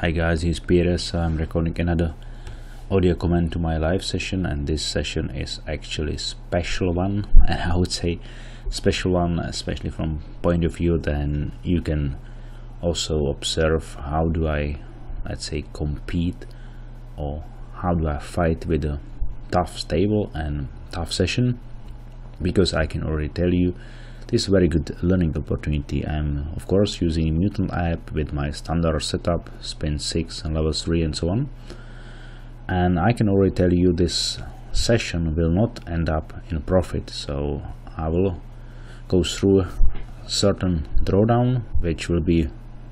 Hi guys, here's Pires. I'm recording another audio comment to my live session, and this session is actually special one, and I would say special one especially from point of view then you can also observe how do I, let's say, compete or how do I fight with a tough stable and tough session, because I can already tell you this is a very good learning opportunity. I'm of course using Mutant App with my standard setup, spin 6 and level 3 and so on, and I can already tell you this session will not end up in profit. So I will go through a certain drawdown which will be,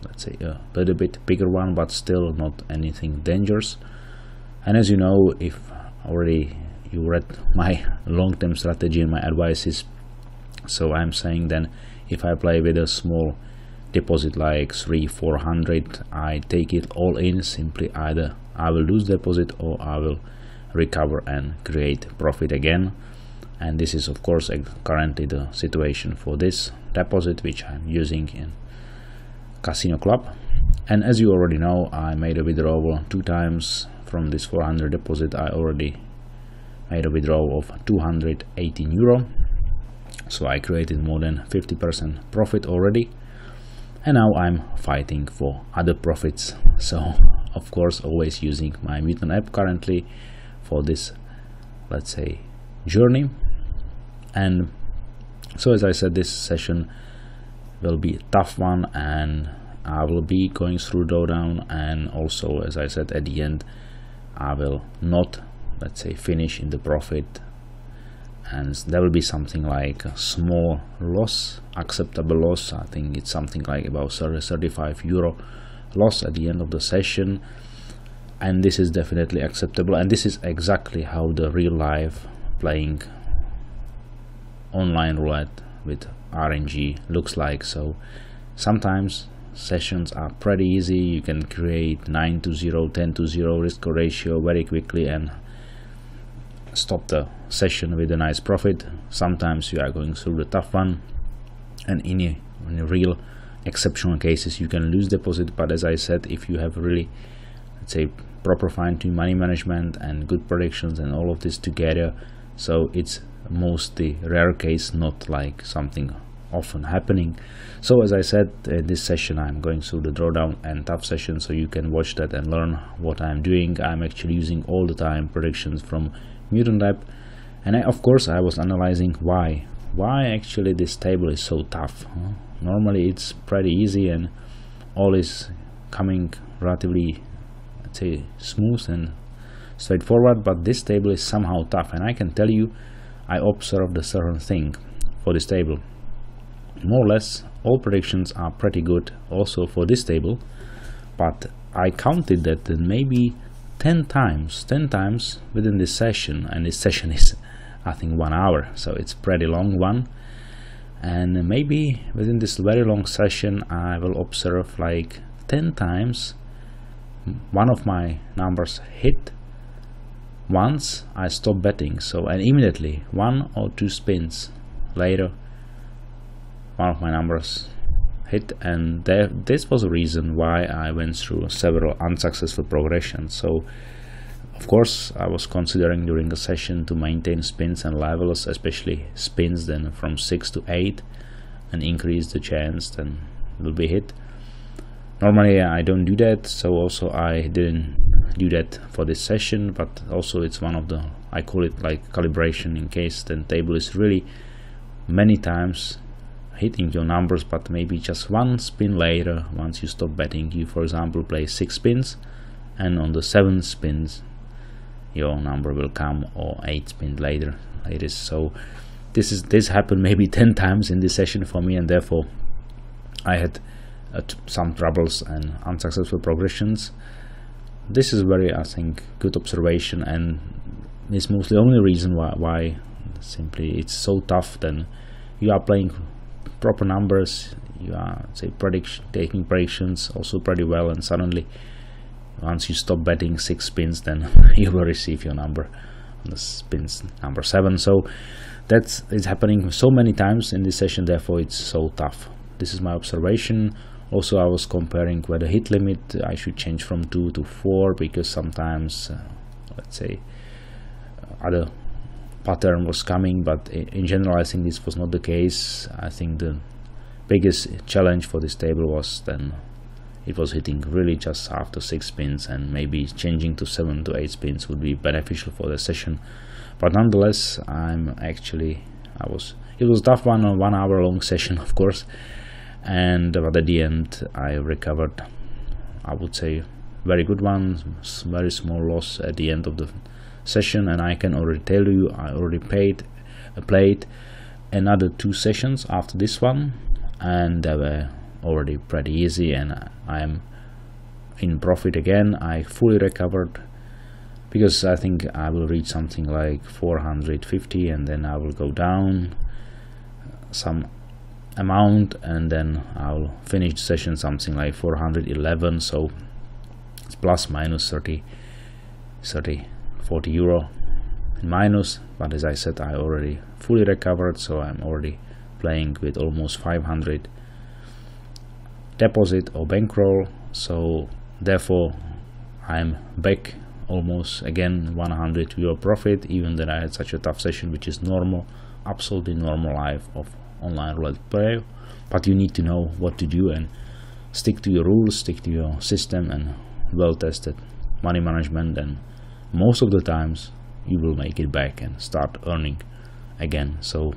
let's say, a little bit bigger one, but still not anything dangerous. And as you know, if already you read my long-term strategy and my advices, so I'm saying then if I play with a small deposit like 300-400, I take it all in. Simply either I will lose deposit or I will recover and create profit again, and this is of course currently the situation for this deposit which I'm using in Casino Club. And as you already know, I made a withdrawal 2 times from this 400 deposit. I already made a withdrawal of 218 euro, so I created more than 50% profit already, and now I'm fighting for other profits. So of course always using my Mutant App currently for this, let's say, journey. And so as I said, this session will be a tough one, and I will be going through drawdown, and also as I said at the end I will not, let's say, finish in the profit, and there will be something like a small loss, acceptable loss. I think it's something like about 35 euro loss at the end of the session, and this is definitely acceptable, and this is exactly how the real life playing online roulette with RNG looks like. So sometimes sessions are pretty easy, you can create 9-0, 10-0 risk ratio very quickly and stop the session with a nice profit. Sometimes you are going through the tough one, and in real exceptional cases you can lose deposit. But as I said, if you have really, let's say, proper fine-tuned money management and good predictions and all of this together, so it's mostly rare case, not like something often happening. So as I said, in this session I'm going through the drawdown and tough session, so you can watch that and learn what I'm doing. I'm actually using all the time predictions from Mutant App, and of course I was analyzing why actually this table is so tough. Normally it's pretty easy and all is coming relatively, let's say, smooth and straightforward, but this table is somehow tough. And I can tell you, I observed a certain thing for this table. More or less all predictions are pretty good also for this table, but I counted that maybe 10 times within this session, and this session is I think 1 hour, so it's pretty long one. And maybe within this very long session I will observe like 10 times one of my numbers hit. Once I stop betting, so and immediately 1 or 2 spins later one of my numbers hit, and this was a reason why I went through several unsuccessful progressions. So of course I was considering during the session to maintain spins and levels, especially spins then from 6 to 8, and increase the chance then it will be hit. Normally I don't do that, so also I didn't do that for this session, but also it's one of the, I call it like calibration, in case then table is really many times hitting your numbers, but maybe just one spin later once you stop betting, you for example play 6 spins, and on the 7th spins your number will come, or 8 spins later it is. So this happened maybe 10 times in this session for me, and therefore I had some troubles and unsuccessful progressions. This is very, I think, good observation, and it's mostly the only reason why simply it's so tough. Then you are playing proper numbers, you are, say, taking predictions also pretty well, and suddenly once you stop betting 6 spins, then you will receive your number on the spins number 7. So that's, it's happening so many times in this session, therefore it's so tough. This is my observation. Also, I was comparing whether hit limit I should change from 2 to 4, because sometimes, let's say, other pattern was coming, but in general I think this was not the case. I think the biggest challenge for this table was then it was hitting really just after 6 spins, and maybe changing to 7 to 8 spins would be beneficial for the session. But nonetheless, it was tough one hour long session, of course, but at the end I recovered, I would say, very good one, very small loss at the end of the session, and I can already tell you I already played another 2 sessions after this one, and they were already pretty easy, and I'm in profit again. I fully recovered, because I think I will reach something like 450, and then I will go down some amount, and then I'll finish the session something like 411, so it's plus minus 40 euro in minus. But as I said, I already fully recovered, so I'm already playing with almost 500 deposit or bankroll, so therefore I'm back almost again 100 euro profit, even that I had such a tough session, which is normal, absolutely normal life of online roulette player. But you need to know what to do and stick to your rules, stick to your system and well-tested money management, and most of the times you will make it back and start earning again. So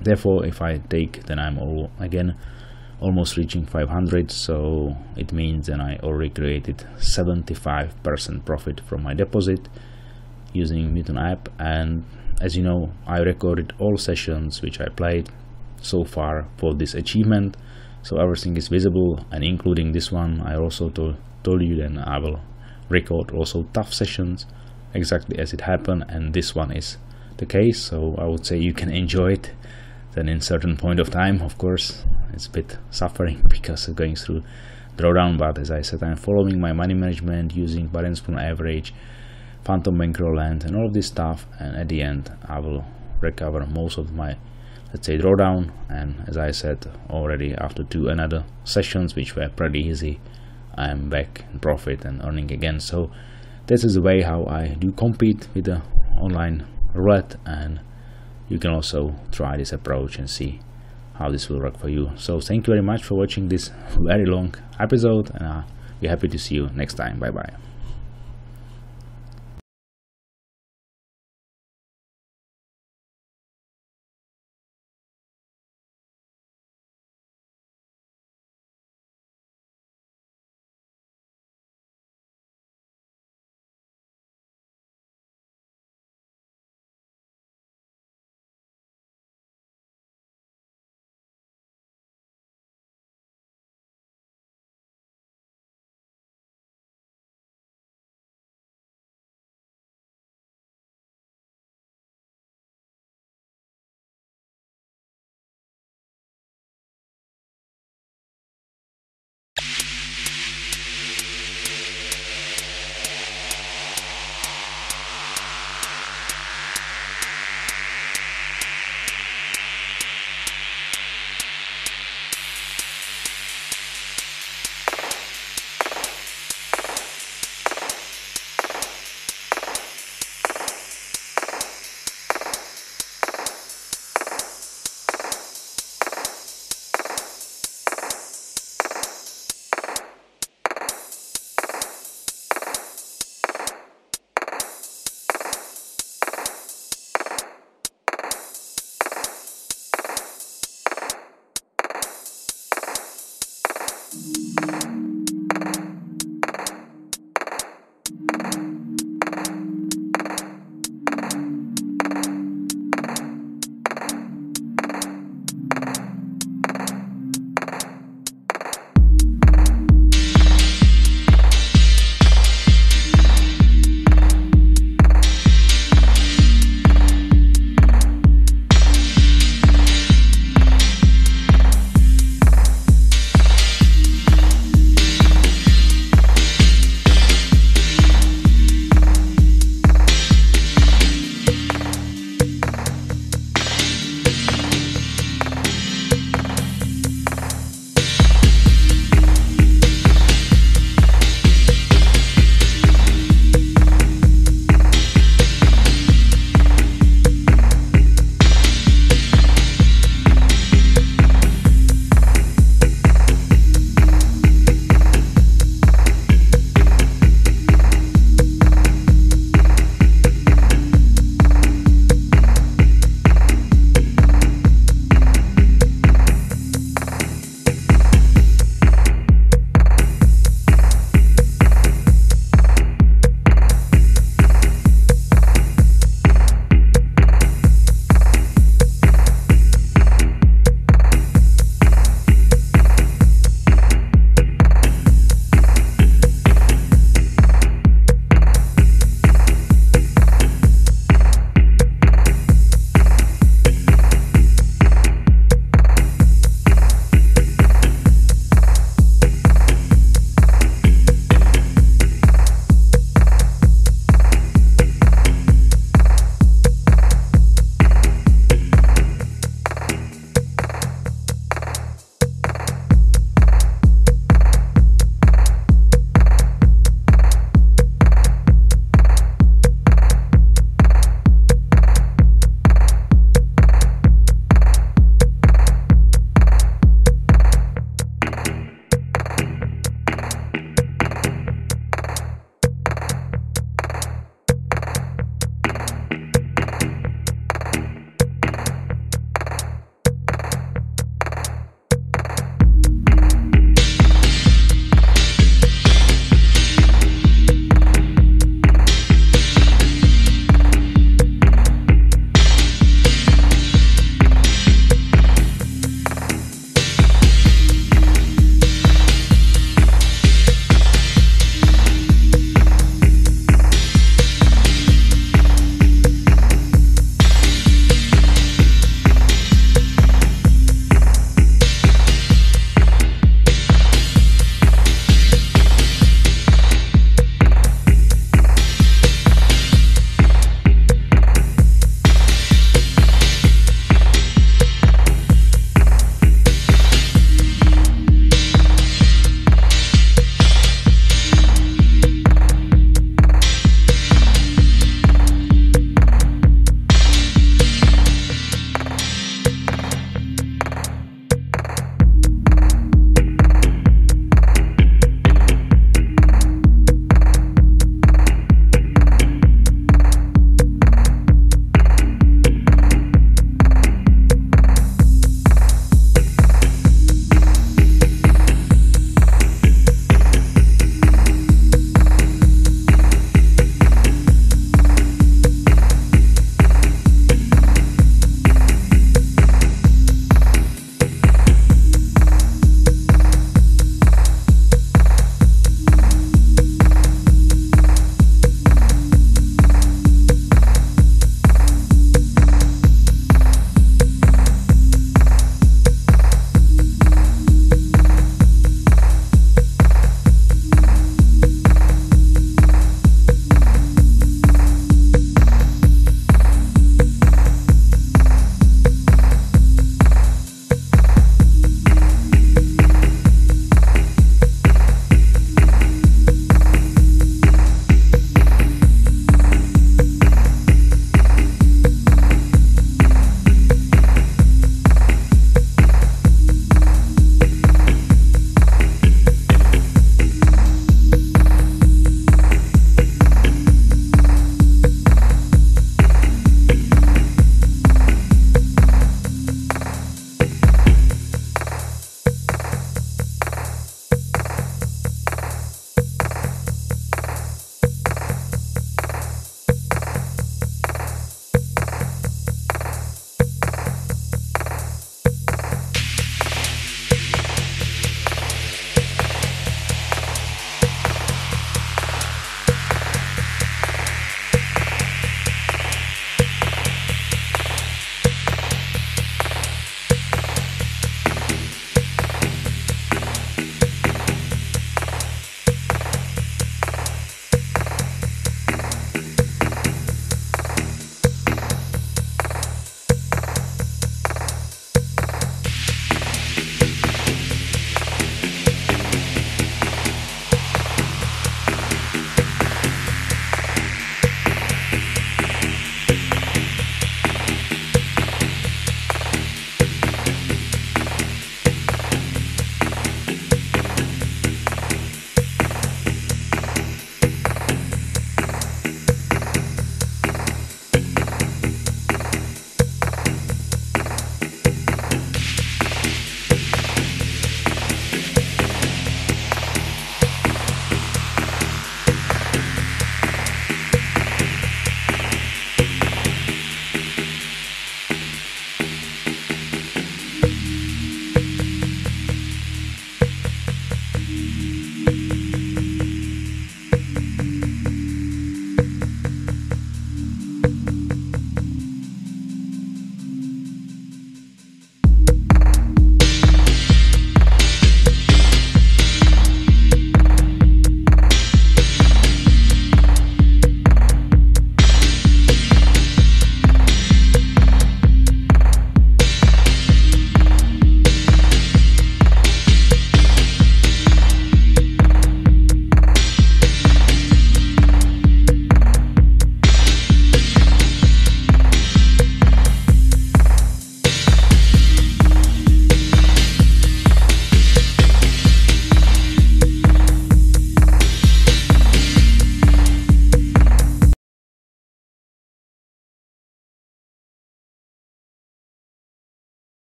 therefore, if I take, then I'm again almost reaching 500, so it means that I already created 75% profit from my deposit using Mutant App. And as you know, I recorded all sessions which I played so far for this achievement, so everything is visible, and including this one. I also told you that I will record also tough sessions exactly as it happened, and this one is the case, so I would say you can enjoy it. Then in certain point of time, of course, it's a bit suffering because of going through drawdown, but as I said, I'm following my money management using Balanced average, phantom bankroll land, and all of this stuff, and at the end I will recover most of my, let's say, drawdown. And as I said already, after another sessions which were pretty easy, I am back in profit and earning again. So this is the way how I do compete with the online roulette, and you can also try this approach and see how this will work for you. So thank you very much for watching this very long episode, and I'll be happy to see you next time. Bye bye.